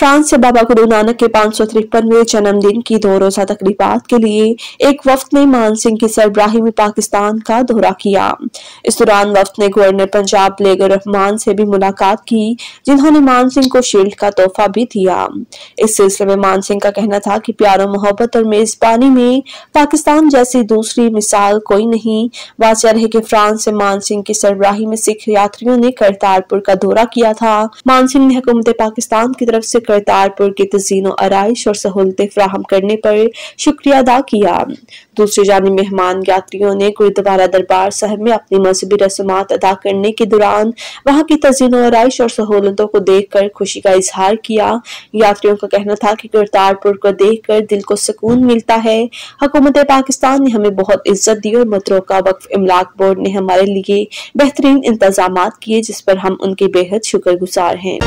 France से बाबा गुरु नानक के 553वें जन्मदिन की 2 रोजा तकरीबात के लिए एक वफ्त ने मान सिंह की सरबराही में पाकिस्तान का दौरा किया। इस दौरान वफ्त ने गवर्नर पंजाब लेगर रहमान से भी मुलाकात की, जिन्होंने मान सिंह को शील्ड का तोहफा भी दिया। इस सिलसिले में मान सिंह का कहना था कि प्यार मोहब्बत और मेजबानी में पाकिस्तान जैसी दूसरी मिसाल कोई नहीं। वाजह रहे कि फ्रांस से मान सिंह की सरबराही में सिख यात्रियों ने करतारपुर का दौरा किया था। मान सिंह ने हुकूमत पाकिस्तान की तरफ से करतारपुर की तज़ीनो आराइश और सहूलतें फ्राहम करने पर शुक्रिया अदा किया। दूसरी जानिब मेहमान यात्रियों ने गुरुद्वारा दरबार साहिब में अपनी मजहबी रस्मात अदा करने के दौरान वहां की तज़ीनो आराइश और सहूलतों को देखकर खुशी का इजहार किया। यात्रियों का कहना था कि करतारपुर को देखकर दिल को सुकून मिलता है। हुकूमत पाकिस्तान ने हमें बहुत इज्जत दी और मतरोका वक्फ अमलाक बोर्ड ने हमारे लिए बेहतरीन इंतजाम किए, जिस पर हम उनके बेहद शुक्रगुजार हैं।